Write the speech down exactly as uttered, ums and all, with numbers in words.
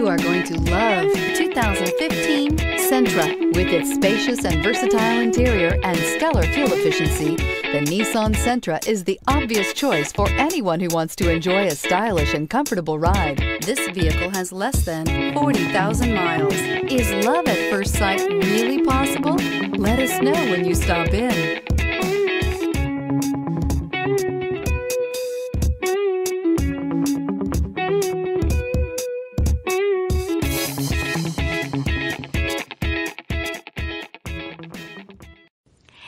You are going to love the two thousand fifteen Sentra. With its spacious and versatile interior and stellar fuel efficiency, the Nissan Sentra is the obvious choice for anyone who wants to enjoy a stylish and comfortable ride. This vehicle has less than forty thousand miles. Is love at first sight really possible? Let us know when you stop in.